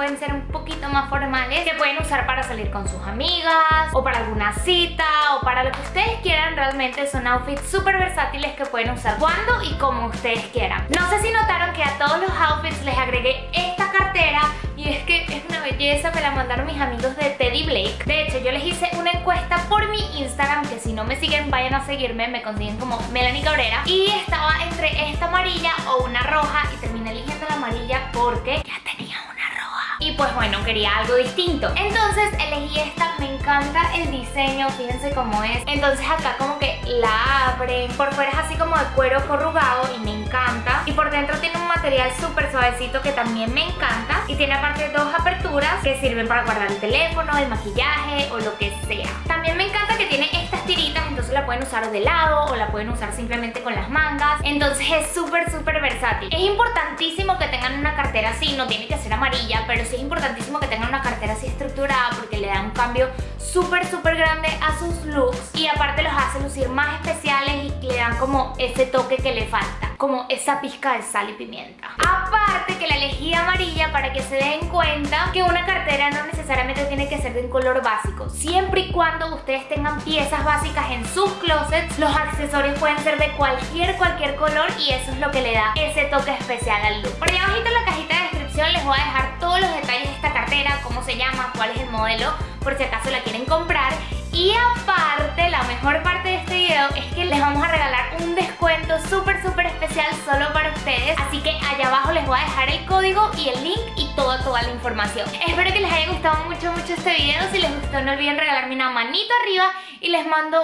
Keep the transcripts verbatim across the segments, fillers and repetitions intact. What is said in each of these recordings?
pueden ser un poquito más formales, que pueden usar para salir con sus amigas o para alguna cita o para lo que ustedes quieran. Realmente son outfits súper versátiles que pueden usar cuando y como ustedes quieran. No sé si notaron que a todos los outfits les agregué esta cartera, y es que es una belleza, me la mandaron mis amigos de Teddy Blake. De hecho, yo les hice una encuesta por mi Instagram, que si no me siguen vayan a seguirme, me consiguen como Melanie Cabrera, y estaba entre esta amarilla o una roja, y terminé eligiendo la amarilla porque ya tenía una roja y pues bueno, quería algo distinto. Entonces elegí esta, me encanta el diseño, fíjense cómo es. Entonces acá como que la abren, por fuera es así como de cuero corrugado y me encanta, y por dentro tiene un material súper suavecito que también me encanta, y tiene aparte dos aperturas que sirven para guardar el teléfono, el maquillaje o lo que sea. También me encanta que tiene estas tiritas, entonces la pueden usar de lado o la pueden usar simplemente con las mangas, entonces es súper súper versátil. Es importantísimo que tengan una cartera así, no tiene que ser amarilla, pero sí es importantísimo que tengan una cartera así estructurada porque le da un cambio súper súper grande a sus looks, y aparte los hace lucir más especiales y le dan como ese toque que le falta, como esa pizca de sal y pimienta. Aparte que la elegí amarilla para que se den cuenta que una cartera no necesariamente tiene que ser de un color básico, siempre y cuando ustedes tengan piezas básicas en sus closets. Los accesorios pueden ser de cualquier, cualquier color, y eso es lo que le da ese toque especial al look. Por allá abajito en la cajita de descripción les voy a dejar todos los detalles de esta cartera, cómo se llama, cuál es el modelo, por si acaso la quieren comprar. Y aparte, la mejor parte de este video es que les vamos a regalar un descuento súper súper especial solo para ustedes, así que allá abajo les voy a dejar el código y el link y toda toda la información. Espero que les haya gustado mucho mucho este video. Si les gustó, no olviden regalarme una manito arriba y les mando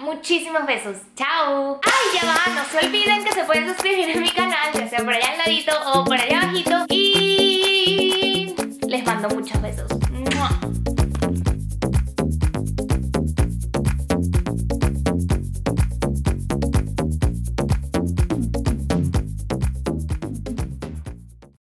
muchísimos besos. ¡Chao! ¡Ay, ya va! No se olviden que se pueden suscribir en mi canal, ya sea por allá al ladito o por allá abajito, y les mando muchos besos.